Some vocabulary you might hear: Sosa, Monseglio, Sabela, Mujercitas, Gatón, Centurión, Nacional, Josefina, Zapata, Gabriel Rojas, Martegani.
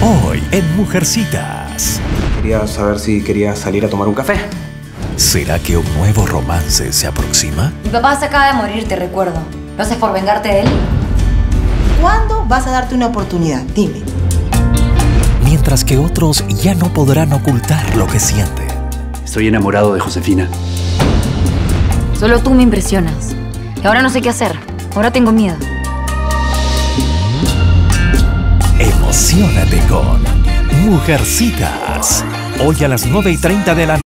Hoy en Mujercitas. Quería saber si quería salir a tomar un café. ¿Será que un nuevo romance se aproxima? Mi papá se acaba de morir, te recuerdo. ¿Lo haces por vengarte de él? ¿Cuándo vas a darte una oportunidad? Dime. Mientras que otros ya no podrán ocultar lo que sienten. Estoy enamorado de Josefina. Solo tú me impresionas. Y ahora no sé qué hacer. Ahora tengo miedo. Emociónate con Mujercitas. Hoy a las 9:30 de la noche.